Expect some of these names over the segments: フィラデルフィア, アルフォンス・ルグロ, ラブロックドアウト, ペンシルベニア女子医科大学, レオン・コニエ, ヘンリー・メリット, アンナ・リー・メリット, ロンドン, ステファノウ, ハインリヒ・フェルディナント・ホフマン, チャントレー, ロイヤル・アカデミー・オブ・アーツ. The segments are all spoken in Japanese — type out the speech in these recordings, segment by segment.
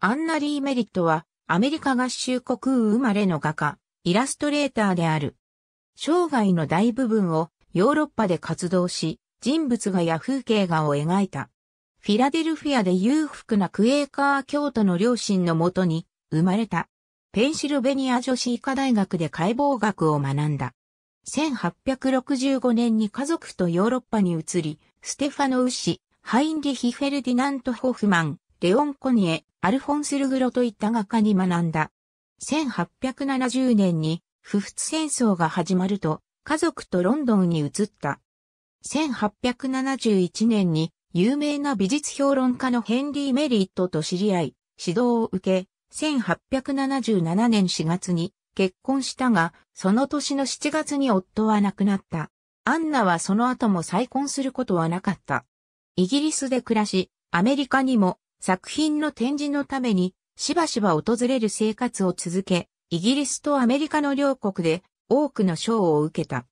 アンナ・リー・メリットは、アメリカ合衆国生まれの画家、イラストレーターである。生涯の大部分をヨーロッパで活動し、人物画や風景画を描いた。フィラデルフィアで裕福なクエーカー教徒の両親のもとに生まれた。ペンシルベニア女子医科大学で解剖学を学んだ。1865年に家族とヨーロッパに移り、ステファノウ氏、ハインリヒ・フェルディナント・ホフマン、レオン・コニエ、アルフォンス・ルグロといった画家に学んだ。1870年に普仏戦争が始まると家族とロンドンに移った。1871年に有名な美術評論家のヘンリー・メリットと知り合い、指導を受け、1877年4月に結婚したが、その年の7月に夫は亡くなった。アンナはその後も再婚することはなかった。イギリスで暮らし、アメリカにも作品の展示のためにしばしば訪れる生活を続け、イギリスとアメリカの両国で多くの賞を受けた。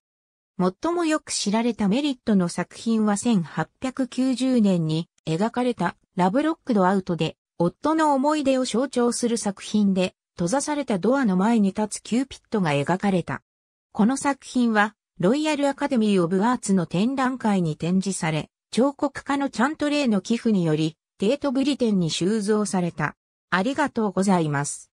最もよく知られたメリットの作品は1890年に描かれたラブロックドアウトで夫の思い出を象徴する作品で閉ざされたドアの前に立つキューピッドが描かれた。この作品はロイヤルアカデミー・オブ・アーツの展覧会に展示され、彫刻家のチャントレーの寄付により、帝都ブリテンに収蔵された。ありがとうございます。